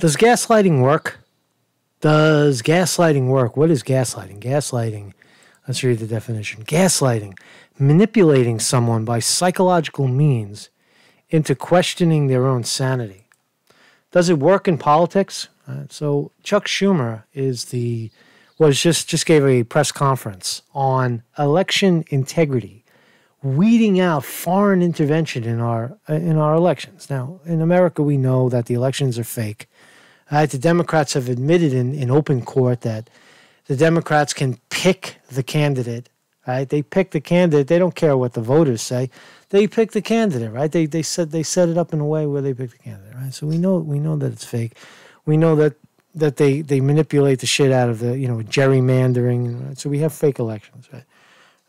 Does gaslighting work? Does gaslighting work? What is gaslighting? Gaslighting. Let's read the definition. Gaslighting. Manipulating someone by psychological means into questioning their own sanity. Does it work in politics? So Chuck Schumer is the... just gave a press conference on election integrity, weeding out foreign intervention in our elections. Now, in America, we know that the elections are fake. The Democrats have admitted in open court that the Democrats can pick the candidate. Right? They pick the candidate. They don't care what the voters say. They pick the candidate. Right? They set it up in a way where they pick the candidate. Right? So we know that it's fake. We know that they manipulate the shit out of the, gerrymandering. Right? So we have fake elections, right?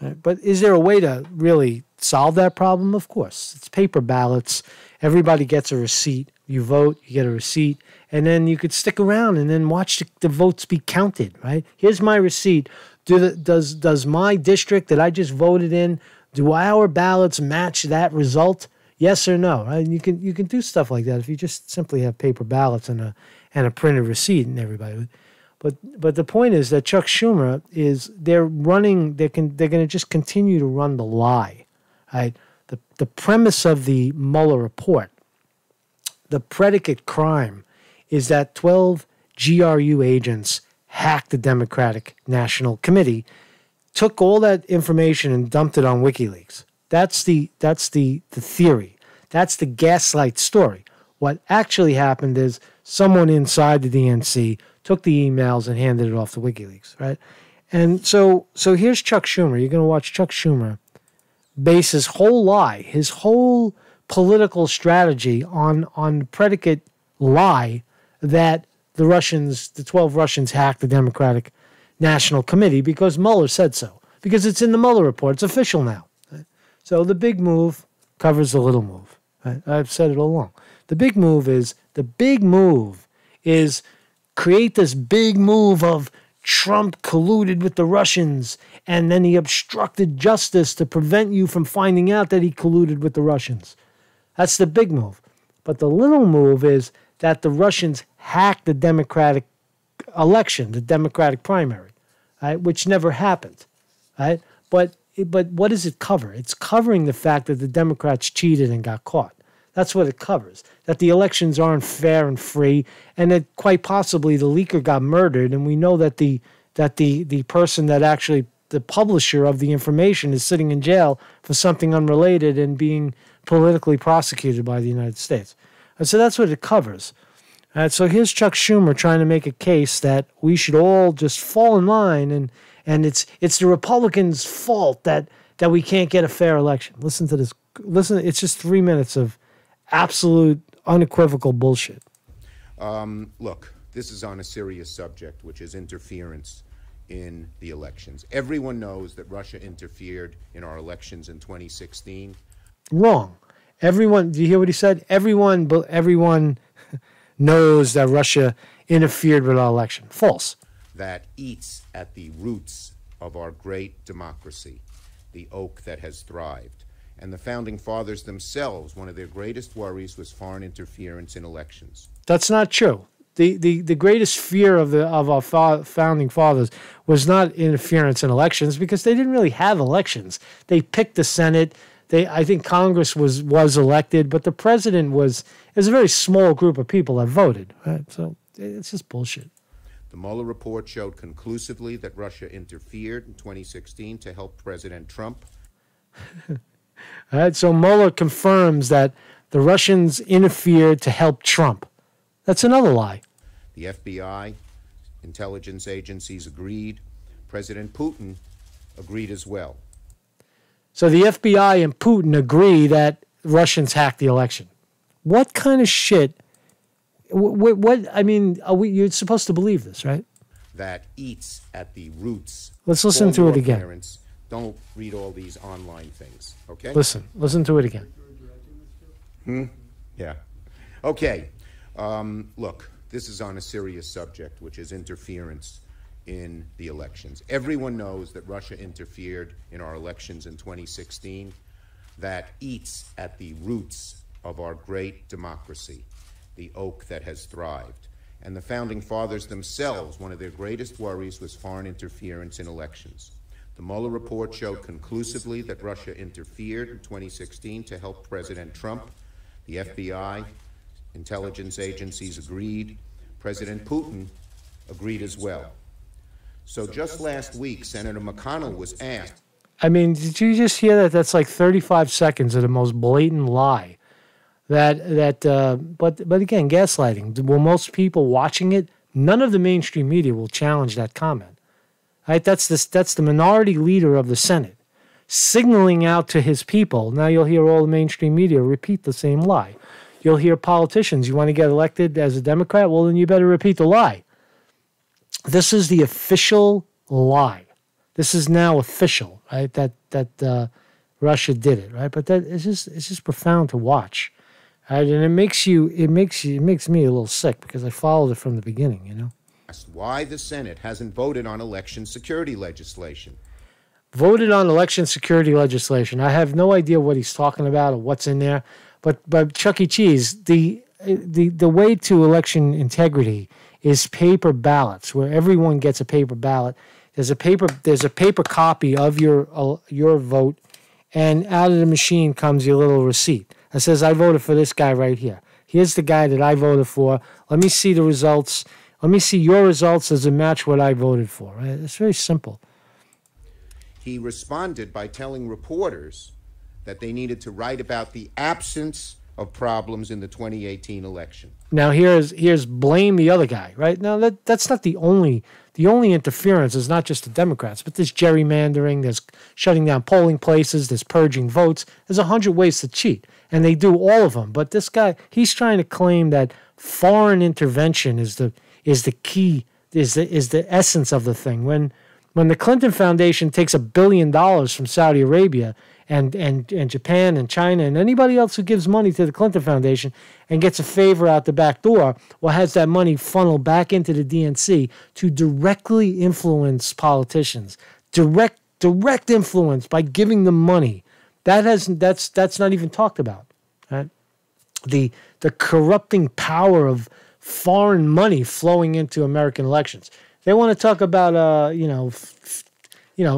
Right? But is there a way to really solve that problem? Of course. It's paper ballots. Everybody gets a receipt. You vote, you get a receipt, and then you could stick around and then watch the votes be counted, right? Here's my receipt. Does my district that I just voted in, do our ballots match that result? Yes or no, right? And you can do stuff like that if you just simply have paper ballots and a printed receipt and everybody. But the point is that Chuck Schumer is they're going to just continue to run the lie, right? The premise of the Mueller report, the predicate crime, is that 12 GRU agents hacked the Democratic National Committee, took all that information and dumped it on WikiLeaks. That's the theory. That's the gaslight story. What actually happened is someone inside the DNC took the emails and handed it off to WikiLeaks, right? And so here's Chuck Schumer. You're going to watch Chuck Schumer base his whole lie, his whole political strategy on the predicate lie that the Russians, the 12 Russians, hacked the Democratic National Committee because Mueller said so. Because it's in the Mueller report. It's official now. So the big move covers the little move. Right? I've said it all along. The big move is create this big move of Trump colluded with the Russians, and then he obstructed justice to prevent you from finding out that he colluded with the Russians. That's the big move. But the little move is that the Russians hacked the Democratic election, the Democratic primary, right? Which never happened. Right? But what does it cover? It's covering the fact that the Democrats cheated and got caught. That's what it covers, that the elections aren't fair and free, and that quite possibly the leaker got murdered, and we know that the person that actually, the publisher of the information, is sitting in jail for something unrelated and being politically prosecuted by the United States. And so that's what it covers. And so here's Chuck Schumer trying to make a case that we should all just fall in line, and it's the Republicans' fault that we can't get a fair election. Listen to this. Listen, it's just 3 minutes of absolute, unequivocal bullshit. Look, this is on a serious subject, which is interference in the elections. Everyone knows that Russia interfered in our elections in 2016. Wrong. Everyone, do you hear what he said? Everyone knows that Russia interfered with our election. False. That eats at the roots of our great democracy, the oak that has thrived. And the Founding Fathers themselves, one of their greatest worries was foreign interference in elections. That's not true. The greatest fear of our Founding Fathers was not interference in elections, because they didn't really have elections. They picked the Senate. I think Congress was elected, but the president was a very small group of people that voted. Right? So it's just bullshit. The Mueller report showed conclusively that Russia interfered in 2016 to help President Trump. All right, so Mueller confirms that the Russians interfered to help Trump. That's another lie. The FBI, intelligence agencies agreed. President Putin agreed as well. So the FBI and Putin agree that Russians hacked the election. What kind of shit? I mean, you're supposed to believe this, right? That eats at the roots. Let's listen to it again. Parents, don't read all these online things, okay? Listen to it again. Yeah. Okay. Look, this is on a serious subject, which is interference in the elections. Everyone knows that Russia interfered in our elections in 2016. That eats at the roots of our great democracy, the oak that has thrived. and the Founding Fathers themselves, one of their greatest worries was foreign interference in elections. The Mueller report showed conclusively that Russia interfered in 2016 to help President Trump. The FBI, intelligence agencies agreed. President Putin agreed as well. So just last week, Senator McConnell was asked. I mean, did you just hear that? That's like 35 seconds of the most blatant lie. But again, gaslighting. Will most people watching it? None of the mainstream media will challenge that comment. Right? That's the minority leader of the Senate signaling out to his people. Now you'll hear all the mainstream media repeat the same lie. You'll hear politicians. You want to get elected as a Democrat? Well, then you better repeat the lie. This is the official lie. This is now official, right? That Russia did it, right? But that it's just profound to watch. Right, and it makes me a little sick because I followed it from the beginning, you know. That's why the Senate hasn't voted on election security legislation. Voted on election security legislation. I have no idea what he's talking about or what's in there. But Chuck E. Cheese, the way to election integrity is paper ballots, where everyone gets a paper ballot. There's a paper copy of your vote, and out of the machine comes your little receipt. It says, I voted for this guy right here. Here's the guy that I voted for. Let me see the results. Let me see your results. Does it match what I voted for? Right? It's very simple. He responded by telling reporters that they needed to write about the absence of problems in the 2018 election. Now here's blame the other guy, right? Now that's not the only interference is not just the Democrats, but there's gerrymandering, there's shutting down polling places, there's purging votes. There's 100 ways to cheat, and they do all of them. But this guy, he's trying to claim that foreign intervention is the key, is the essence of the thing. When the Clinton Foundation takes $1 billion from Saudi Arabia and Japan and China and anybody else who gives money to the Clinton Foundation and gets a favor out the back door, well, has that money funneled back into the DNC to directly influence politicians, direct influence by giving them money. That's not even talked about. Right? The corrupting power of foreign money flowing into American elections. They want to talk about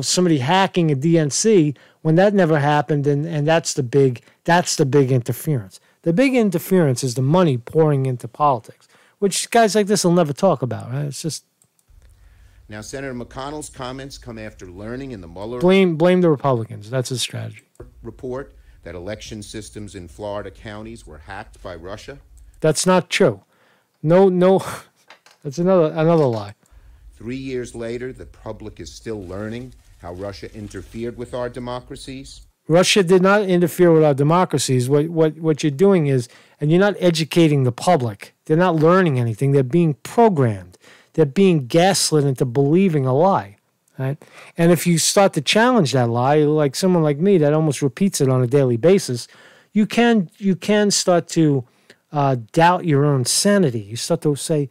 somebody hacking a DNC. When that never happened, and that's the big interference. The big interference is the money pouring into politics, which guys like this will never talk about, right? It's just. Now, Senator McConnell's comments come after learning in the Mueller blame the Republicans. That's his strategy. Report that election systems in Florida counties were hacked by Russia. That's not true. No, that's another lie. 3 years later, the public is still learning how Russia interfered with our democracies. Russia did not interfere with our democracies. What you're doing is, and you're not educating the public. They're not learning anything. They're being programmed. They're being gaslit into believing a lie. Right? And if you start to challenge that lie, like someone like me that almost repeats it on a daily basis, you can start to doubt your own sanity. You start to say,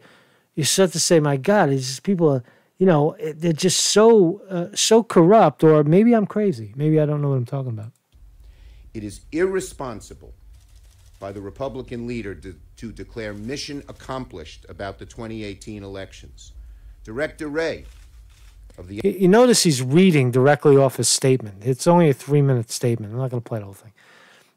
my God, these people are. You know, they're just so corrupt, or maybe I'm crazy. Maybe I don't know what I'm talking about. It is irresponsible by the Republican leader to declare mission accomplished about the 2018 elections. Director Ray of the... You notice he's reading directly off his statement. It's only a 3-minute statement. I'm not going to play the whole thing.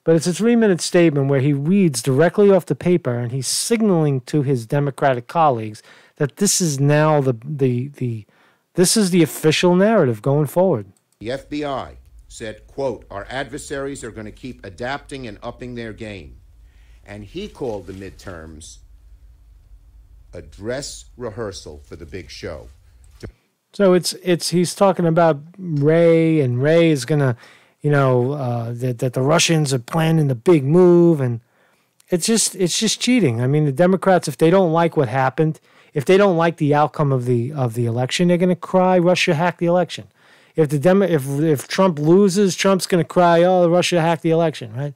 But it's a 3-minute statement where he reads directly off the paper, and he's signaling to his Democratic colleagues that this is now this is the official narrative going forward. The FBI said, quote, our adversaries are going to keep adapting and upping their game. And he called the midterms a dress rehearsal for the big show. So he's talking about Ray, and Ray is going to, that the Russians are planning the big move, and it's just cheating. I mean, the Democrats, if they don't like what happened, if they don't like the outcome of the election, they're going to cry, Russia hacked the election. If Trump loses, Trump's going to cry, oh, Russia hacked the election, right?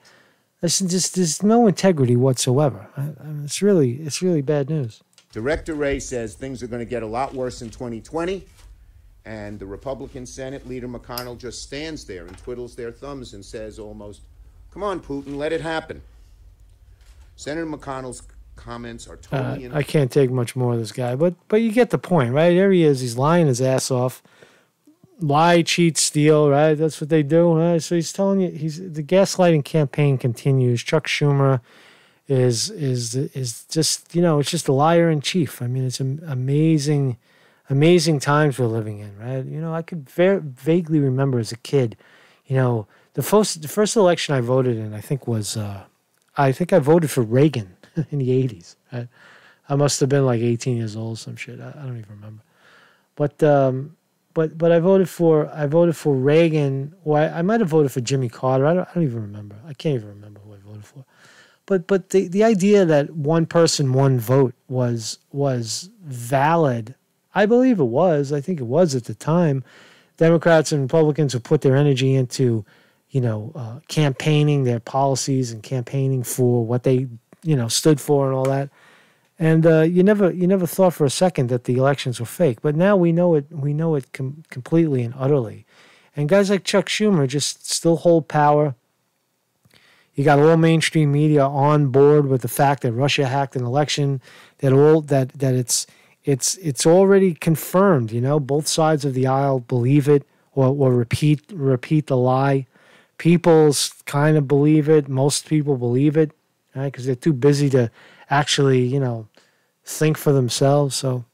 There's no integrity whatsoever. I mean, it's really bad news. Director Ray says things are going to get a lot worse in 2020, and the Republican Senate leader McConnell just stands there and twiddles their thumbs and says almost, come on, Putin, let it happen. Senator McConnell's comments are totally I can't take much more of this guy, but you get the point, right? There he is. He's lying his ass off. Lie, cheat, steal, right? That's what they do. Right? So he's telling you, the gaslighting campaign continues. Chuck Schumer is just, you know, it's just a liar in chief. I mean, it's amazing, amazing times we're living in, right? You know, I could vaguely remember as a kid, you know, the first election I voted in, I think was, I think I voted for Reagan in the 80s. Right? I must have been like 18 years old, some shit. I don't even remember. But I voted for Reagan, or I might have voted for Jimmy Carter. I don't even remember. I can't even remember who I voted for. But the idea that one person, one vote was valid, I believe it was. I think it was at the time. Democrats and Republicans who put their energy into, you know, campaigning their policies and campaigning for what they, you know, stood for and all that. And you never thought for a second that the elections were fake, but now we know it. We know it completely and utterly. And guys like Chuck Schumer just still hold power. You got all mainstream media on board with the fact that Russia hacked an election. That it's already confirmed. You know, both sides of the aisle believe it or repeat the lie. People kind of believe it. Most people believe it, right? Because they're too busy to actually, you know, think for themselves. So,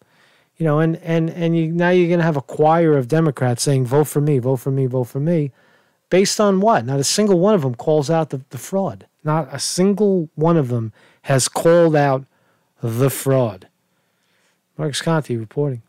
you know, and you now you're going to have a choir of Democrats saying, vote for me, vote for me, vote for me. Based on what? Not a single one of them calls out the fraud. Not a single one of them has called out the fraud. Marcus Conte reporting.